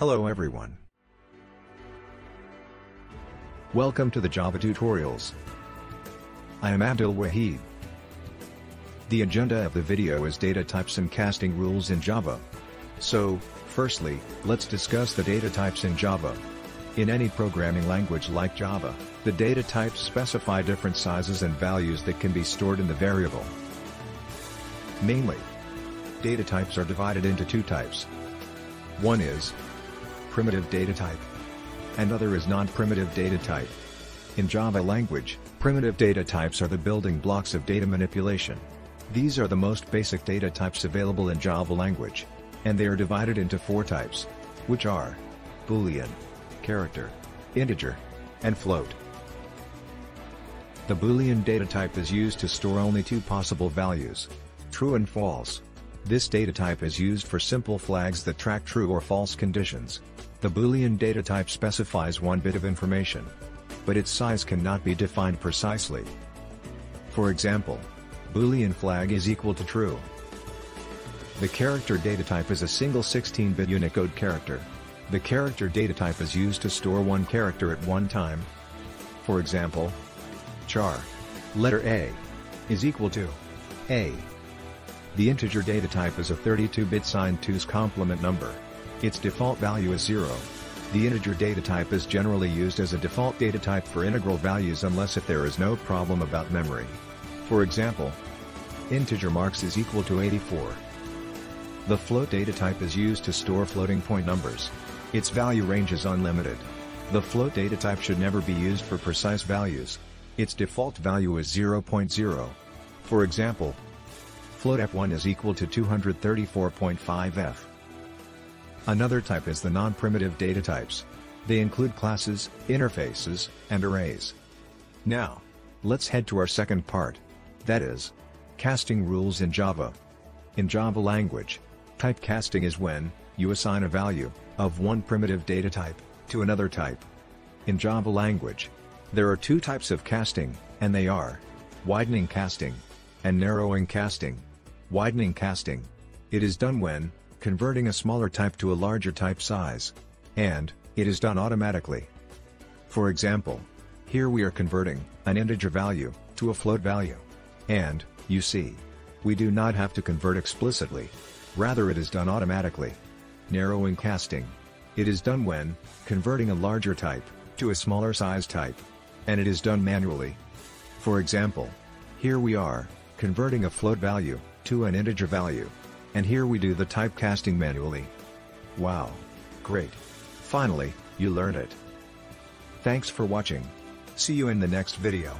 Hello everyone. Welcome to the Java tutorials. I am Abdul Waheed. The agenda of the video is data types and casting rules in Java. So, firstly, let's discuss the data types in Java. In any programming language like Java, the data types specify different sizes and values that can be stored in the variable. Mainly, data types are divided into two types. One is primitive data type. Another is non-primitive data type. In Java language, primitive data types are the building blocks of data manipulation. These are the most basic data types available in Java language, and they are divided into four types, which are Boolean, character, integer, and float. The Boolean data type is used to store only two possible values, true and false. This data type is used for simple flags that track true or false conditions. The Boolean data type specifies one bit of information, but its size cannot be defined precisely. For example, Boolean flag is equal to true. The character data type is a single 16-bit Unicode character. The character data type is used to store one character at one time. For example, char letter A is equal to A. The integer data type is a 32-bit signed 2's complement number. Its default value is 0. The integer data type is generally used as a default data type for integral values unless if there is no problem about memory. For example, integer marks is equal to 84. The float data type is used to store floating point numbers. Its value range is unlimited. The float data type should never be used for precise values. Its default value is 0.0. For example, float f1 is equal to 234.5f. Another type is the non-primitive data types. They include classes, interfaces, and arrays. Now, let's head to our second part. That is, casting rules in Java. In Java language, type casting is when you assign a value of one primitive data type to another type. In Java language, there are two types of casting, and they are widening casting and narrowing casting. Widening casting. It is done when converting a smaller type to a larger type size, and it is done automatically. For example, here we are converting an integer value to a float value, and you see, we do not have to convert explicitly, rather it is done automatically. Narrowing casting. It is done when converting a larger type to a smaller size type, and it is done manually. For example, here we are converting a float value to an integer value, and here we do the type casting manually. Wow! Great! Finally, you learned it. Thanks for watching. See you in the next video.